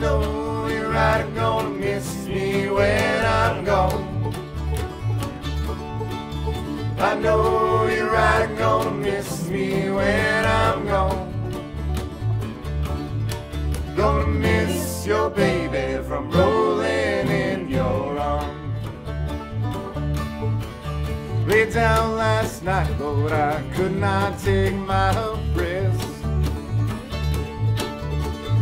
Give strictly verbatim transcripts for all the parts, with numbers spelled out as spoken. know you're right and gonna miss me when I'm gone. I know you're right and gonna miss me when I'm gone. Gonna miss your baby from rolling in your arms. Laid down last night, but I could not take my breath.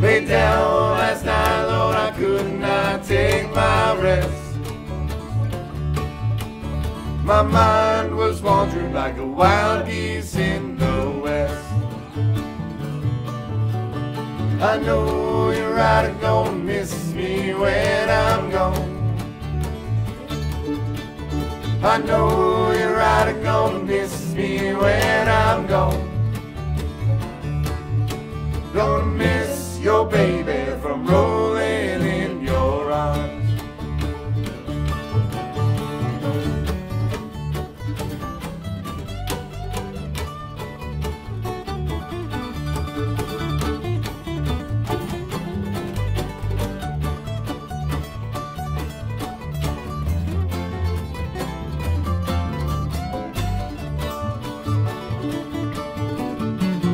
Laid down last night, Lord, I could not take my rest. My mind was wandering like a wild geese in the west. I know you're right and gonna miss me when I'm gone. I know you're right and gonna miss me when I'm gone. Gonna miss your baby from rolling in your arms.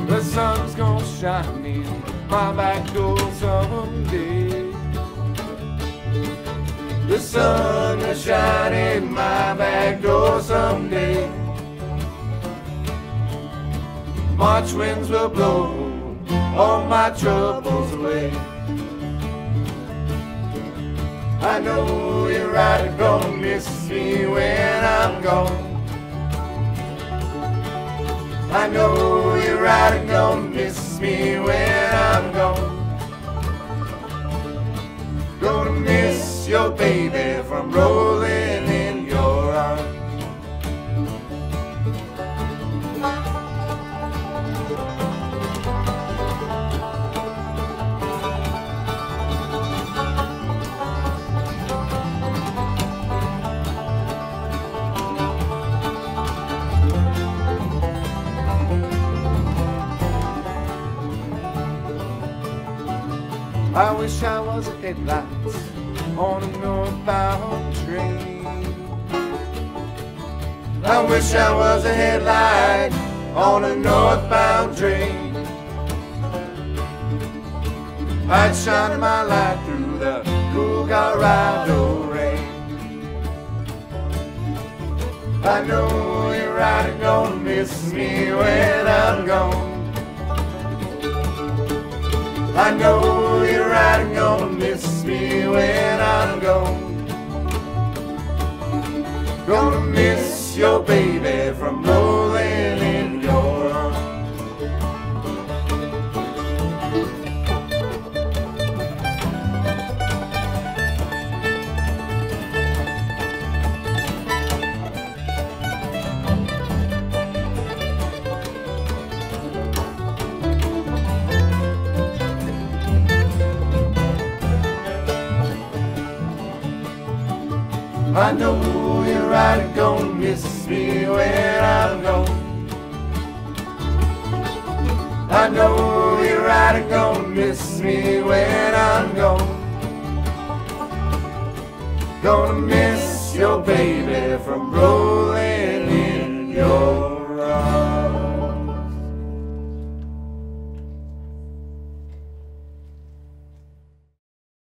The sun's gonna shine in my back door someday. The sun will shine in my back door someday. March winds will blow all my troubles away. I know you're right and gonna miss me when I'm gone. I know you're right and gonna miss me when I'm gone. Gonna miss your baby from rolling in your arms. I wish I was a headlight on a northbound train. I wish I was a headlight on a northbound train. I'd shine my light through the Colorado rain. I know you're right and gonna miss me when I'm gone. I know you're right and gonna miss me when I'm gone. Gonna miss your baby from rolling in your arms. I know you're right and gonna miss me when I'm gone. I know you're right and gonna miss me when I'm gone. Gonna miss your baby from rolling.